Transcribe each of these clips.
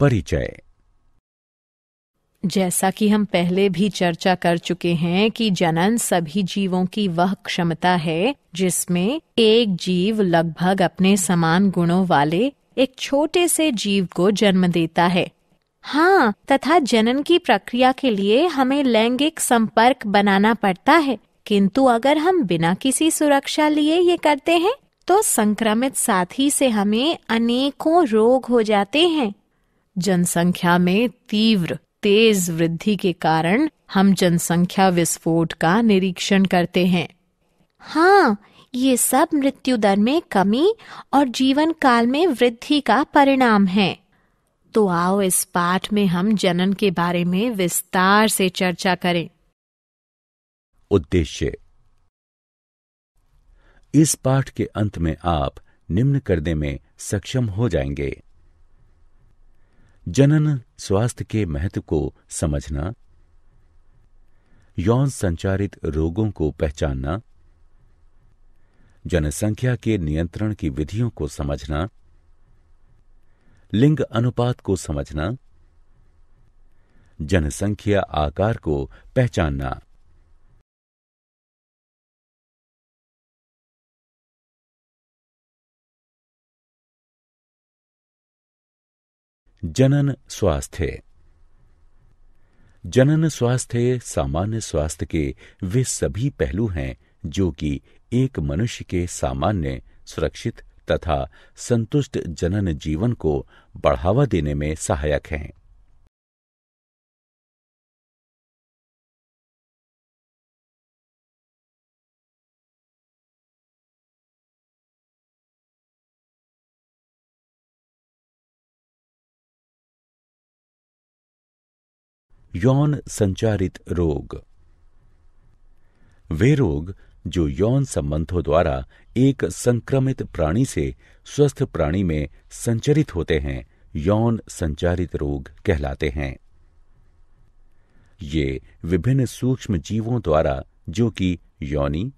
परिचय। जैसा कि हम पहले भी चर्चा कर चुके हैं कि जनन सभी जीवों की वह क्षमता है जिसमें एक जीव लगभग अपने समान गुणों वाले एक छोटे से जीव को जन्म देता है। हाँ, तथा जनन की प्रक्रिया के लिए हमें लैंगिक संपर्क बनाना पड़ता है, किंतु अगर हम बिना किसी सुरक्षा लिए ये करते हैं तो संक्रमित साथी से हमें अनेकों रोग हो जाते हैं। जनसंख्या में तीव्र तेज वृद्धि के कारण हम जनसंख्या विस्फोट का निरीक्षण करते हैं। हाँ, ये सब मृत्यु दर में कमी और जीवन काल में वृद्धि का परिणाम है। तो आओ इस पाठ में हम जनन के बारे में विस्तार से चर्चा करें। उद्देश्य। इस पाठ के अंत में आप निम्न करने में सक्षम हो जाएंगे। जनन स्वास्थ्य के महत्व को समझना, यौन संचारित रोगों को पहचानना, जनसंख्या के नियंत्रण की विधियों को समझना, लिंग अनुपात को समझना, जनसंख्या आकार को पहचानना। जनन स्वास्थ्य। जनन स्वास्थ्य सामान्य स्वास्थ्य के वे सभी पहलू हैं जो कि एक मनुष्य के सामान्य, सुरक्षित तथा संतुष्ट जनन जीवन को बढ़ावा देने में सहायक हैं। यौन संचारित रोग। वे रोग जो यौन संबंधों द्वारा एक संक्रमित प्राणी से स्वस्थ प्राणी में संचरित होते हैं, यौन संचारित रोग कहलाते हैं। ये विभिन्न सूक्ष्म जीवों द्वारा जो कि योनि,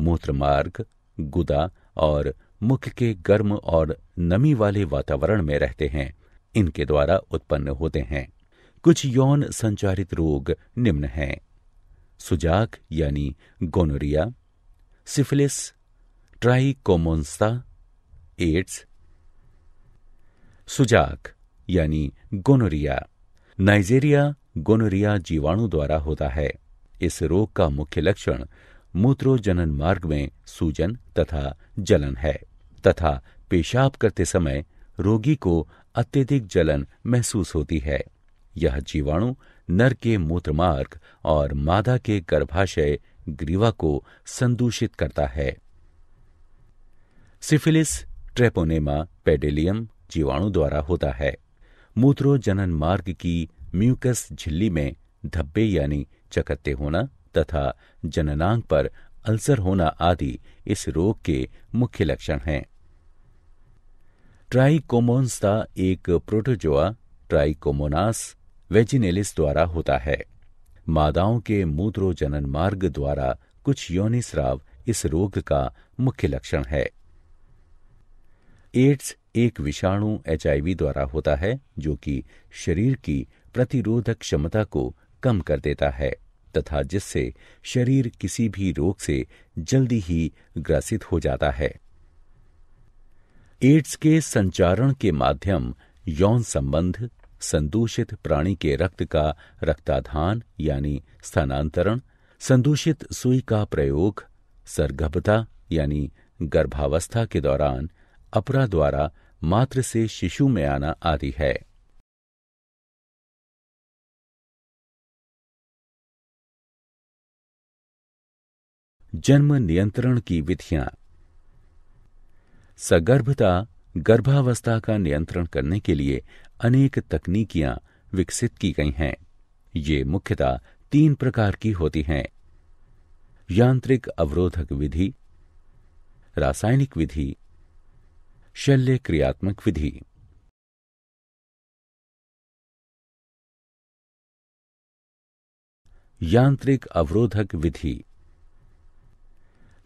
मूत्रमार्ग, गुदा और मुख के गर्म और नमी वाले वातावरण में रहते हैं, इनके द्वारा उत्पन्न होते हैं। कुछ यौन संचारित रोग निम्न हैं: सुजाक यानी गोनोरिया, सिफिलिस, ट्राइकोमोन्सा, एड्स। सुजाक यानी गोनोरिया नाइजेरिया गोनोरिया जीवाणु द्वारा होता है। इस रोग का मुख्य लक्षण मूत्रोजनन मार्ग में सूजन तथा जलन है तथा पेशाब करते समय रोगी को अत्यधिक जलन महसूस होती है। यह जीवाणु नर के मूत्रमार्ग और मादा के गर्भाशय ग्रीवा को संदूषित करता है। सिफिलिस ट्रेपोनेमा पेडेलियम जीवाणु द्वारा होता है। मूत्रोजनन मार्ग की म्यूकस झिल्ली में धब्बे यानी चकत्ते होना तथा जननांग पर अल्सर होना आदि इस रोग के मुख्य लक्षण हैं। ट्राइकोमोन्स्टा एक प्रोटोजोआ ट्राइकोमोनास वेजिनेलिस द्वारा होता है। मादाओं के मूत्रोजनन मार्ग द्वारा कुछ योनि स्राव इस रोग का मुख्य लक्षण है। एड्स एक विषाणु HIV द्वारा होता है जो कि शरीर की प्रतिरोधक क्षमता को कम कर देता है तथा जिससे शरीर किसी भी रोग से जल्दी ही ग्रसित हो जाता है। एड्स के संचारण के माध्यम यौन संबंध, संदूषित प्राणी के रक्त का रक्ताधान यानी स्थानांतरण, संदूषित सुई का प्रयोग, सरगर्भता यानी गर्भावस्था के दौरान अपरा द्वारा मातृ से शिशु में आना आदि है। जन्म नियंत्रण की विधियां। सगर्भता गर्भावस्था का नियंत्रण करने के लिए अनेक तकनीकियां विकसित की गई हैं। ये मुख्यतः 3 प्रकार की होती हैं: यांत्रिक अवरोधक विधि, रासायनिक विधि, शल्य क्रियात्मक विधि। यांत्रिक अवरोधक विधि।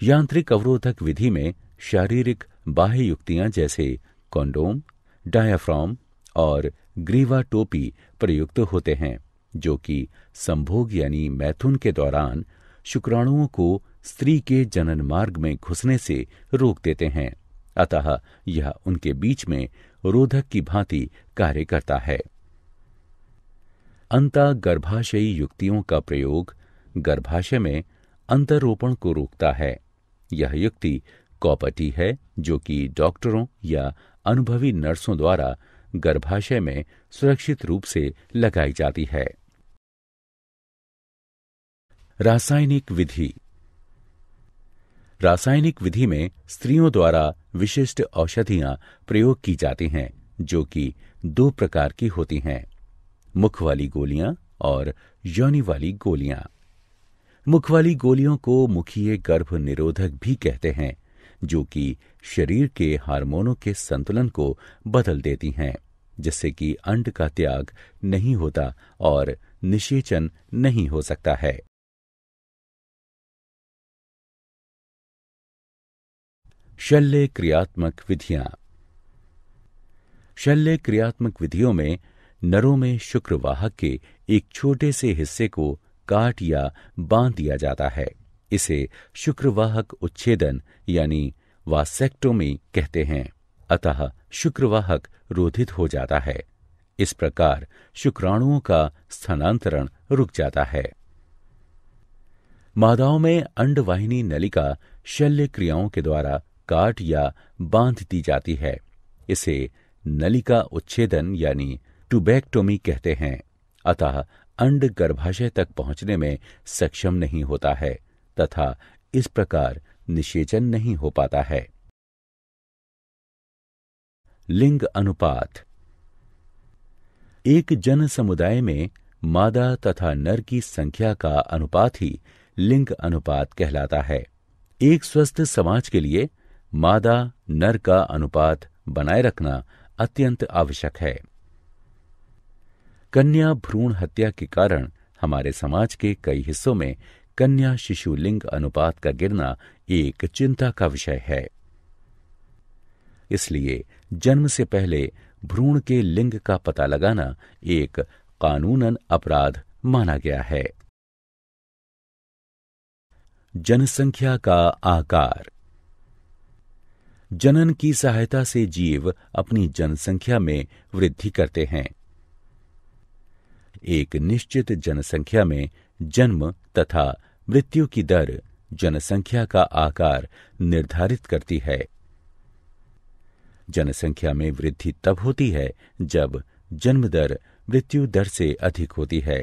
यांत्रिक अवरोधक विधि में शारीरिक बाह्य युक्तियां जैसे कॉन्डोम, डायाफ्राम और ग्रीवा टोपी प्रयुक्त होते हैं, जो कि संभोग यानी मैथुन के दौरान शुक्राणुओं को स्त्री के जनन मार्ग में घुसने से रोक देते हैं, अतः यह उनके बीच में रोधक की भांति कार्य करता है। अंतःगर्भाशयी युक्तियों का प्रयोग गर्भाशय में अंतरोपण को रोकता है। यह युक्ति कॉपटी है, जो कि डॉक्टरों या अनुभवी नर्सों द्वारा गर्भाशय में सुरक्षित रूप से लगाई जाती है। रासायनिक विधि। रासायनिक विधि में स्त्रियों द्वारा विशिष्ट औषधियां प्रयोग की जाती हैं, जो कि दो प्रकार की होती हैं, मुख वाली गोलियां और योनि वाली गोलियां। मुख वाली गोलियों को मुखीय गर्भ निरोधक भी कहते हैं, जो कि शरीर के हार्मोनों के संतुलन को बदल देती हैं, जिससे कि अंड का त्याग नहीं होता और निषेचन नहीं हो सकता है। शल्य क्रियात्मक विधियां। शल्य क्रियात्मक विधियों में नरों में शुक्रवाहक के एक छोटे से हिस्से को काट या बांध दिया जाता है। इसे शुक्रवाहक उच्छेदन यानी वासेक्टोमी कहते हैं, अतः शुक्रवाहक रोधित हो जाता है। इस प्रकार शुक्राणुओं का स्थानांतरण रुक जाता है। मादाओं में अंडवाहिनी नलिका शल्य क्रियाओं के द्वारा काट या बांध दी जाती है। इसे नलिका उच्छेदन यानी ट्यूबेक्टोमी कहते हैं, अतः अंड गर्भाशय तक पहुंचने में सक्षम नहीं होता है तथा इस प्रकार निषेचन नहीं हो पाता है। लिंग अनुपात। एक जन समुदाय में मादा तथा नर की संख्या का अनुपात ही लिंग अनुपात कहलाता है। एक स्वस्थ समाज के लिए मादा नर का अनुपात बनाए रखना अत्यंत आवश्यक है। कन्या भ्रूण हत्या के कारण हमारे समाज के कई हिस्सों में कन्या शिशु लिंग अनुपात का गिरना एक चिंता का विषय है। इसलिए जन्म से पहले भ्रूण के लिंग का पता लगाना एक कानूनन अपराध माना गया है। जनसंख्या का आकार। जनन की सहायता से जीव अपनी जनसंख्या में वृद्धि करते हैं। एक निश्चित जनसंख्या में जन्म तथा मृत्यु की दर जनसंख्या का आकार निर्धारित करती है। जनसंख्या में वृद्धि तब होती है जब जन्म दर मृत्यु दर से अधिक होती है।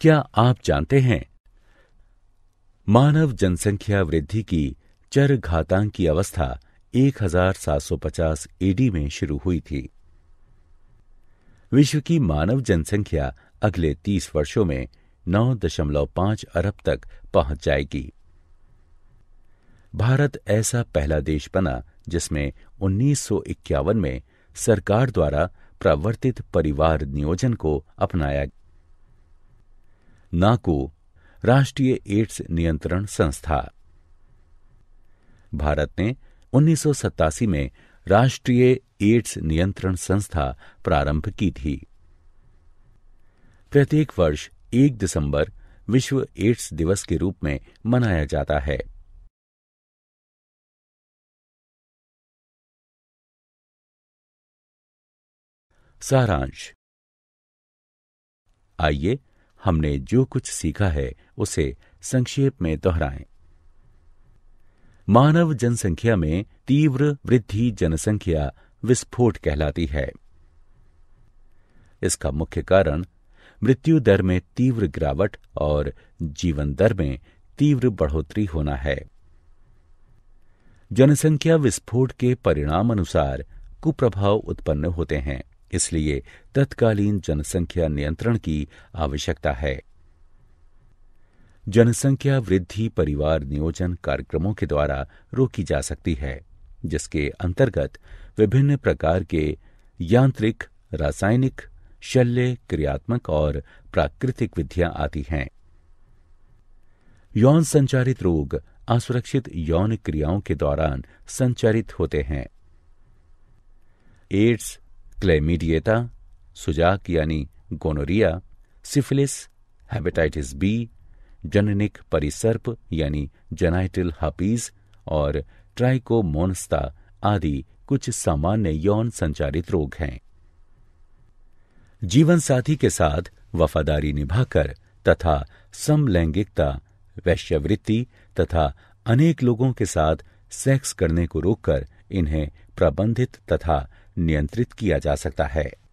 क्या आप जानते हैं, मानव जनसंख्या वृद्धि की चर घातांक की अवस्था 1750 एडी में शुरू हुई थी। विश्व की मानव जनसंख्या अगले 30 वर्षों में 9.5 अरब तक पहुंच जाएगी। भारत ऐसा पहला देश बना जिसमें 1951 में सरकार द्वारा प्रवर्तित परिवार नियोजन को अपनाया। नाको, राष्ट्रीय एड्स नियंत्रण संस्था। भारत ने 1987 में राष्ट्रीय एड्स नियंत्रण संस्था प्रारंभ की थी। प्रत्येक वर्ष 1 दिसंबर विश्व एड्स दिवस के रूप में मनाया जाता है। सारांश। आइए हमने जो कुछ सीखा है उसे संक्षेप में दोहराएं। मानव जनसंख्या में तीव्र वृद्धि जनसंख्या विस्फोट कहलाती है। इसका मुख्य कारण मृत्यु दर में तीव्र गिरावट और जीवन दर में तीव्र बढ़ोतरी होना है। जनसंख्या विस्फोट के परिणाम अनुसार कुप्रभाव उत्पन्न होते हैं, इसलिए तत्कालीन जनसंख्या नियंत्रण की आवश्यकता है। जनसंख्या वृद्धि परिवार नियोजन कार्यक्रमों के द्वारा रोकी जा सकती है, जिसके अंतर्गत विभिन्न प्रकार के यांत्रिक, रासायनिक, शल्य क्रियात्मक और प्राकृतिक विधियां आती हैं। यौन संचारित रोग असुरक्षित यौन क्रियाओं के दौरान संचारित होते हैं। एड्स, क्लैमीडिया, सुजाक यानी गोनोरिया, सिफिलिस, हेपेटाइटिस बी, जननिक परिसर्प यानी जेनाइटल हर्पीज और ट्राइकोमोनस्ता आदि कुछ सामान्य यौन संचारित रोग हैं। जीवन साथी के साथ वफादारी निभाकर तथा समलैंगिकता, वैश्यवृत्ति तथा अनेक लोगों के साथ सेक्स करने को रोककर इन्हें प्रबंधित तथा नियंत्रित किया जा सकता है।